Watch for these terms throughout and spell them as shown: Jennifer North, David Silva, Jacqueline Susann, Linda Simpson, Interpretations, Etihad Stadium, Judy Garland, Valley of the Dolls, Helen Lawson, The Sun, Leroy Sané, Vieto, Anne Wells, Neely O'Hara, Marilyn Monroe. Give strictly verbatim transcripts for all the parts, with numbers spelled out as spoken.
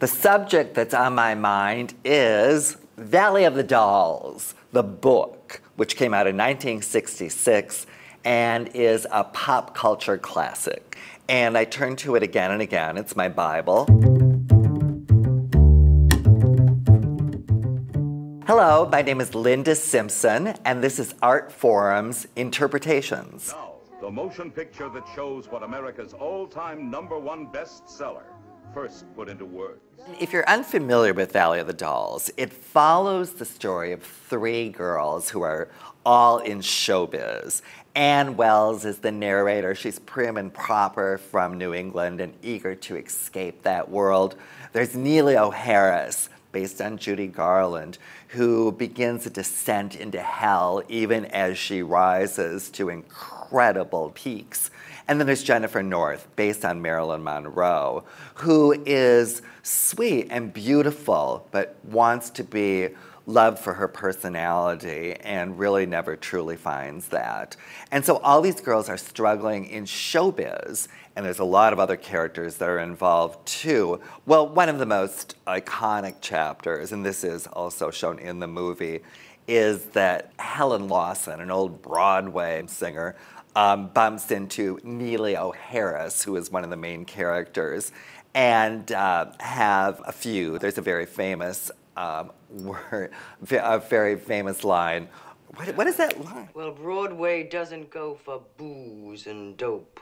The subject that's on my mind is Valley of the Dolls, the book, which came out in nineteen sixty-six and is a pop culture classic. And I turn to it again and again. It's my Bible. Hello, my name is Linda Simpson, and this is Artforum's Interpretations. Now, the motion picture that shows what America's all-time number one bestseller first put into words. If you're unfamiliar with Valley of the Dolls, it follows the story of three girls who are all in showbiz. Anne Wells is the narrator. She's prim and proper from New England and eager to escape that world. There's Neely O'Hara, based on Judy Garland, who begins a descent into hell even as she rises to incredible peaks. And then there's Jennifer North, based on Marilyn Monroe, who is sweet and beautiful, but wants to be loved for her personality and really never truly finds that. And so all these girls are struggling in showbiz, and there's a lot of other characters that are involved too. Well, one of the most iconic chapters, and this is also shown in the movie, is that Helen Lawson, an old Broadway singer, um, bumps into Neely O'Hara, who is one of the main characters, and uh, have a feud. There's a very famous Um, word, a very famous line. What, what is that line? Well, Broadway doesn't go for booze and dope.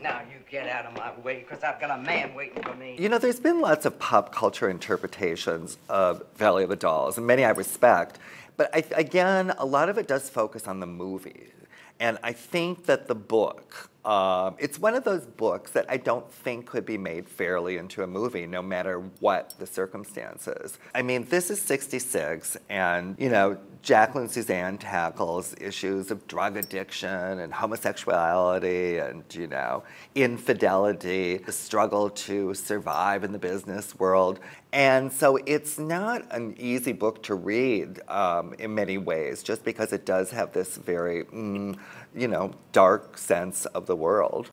Now you get out of my way, because I've got a man waiting for me. You know, there's been lots of pop culture interpretations of Valley of the Dolls, and many I respect. But I, again, a lot of it does focus on the movie. And I think that the book, um, it's one of those books that I don't think could be made fairly into a movie, no matter what the circumstances. I mean, this is sixty-six, and, you know, Jacqueline Susann tackles issues of drug addiction and homosexuality and, you know, infidelity, the struggle to survive in the business world. And so it's not an easy book to read um, in many ways, just because it does have this very, mm, you know, dark sense of the world.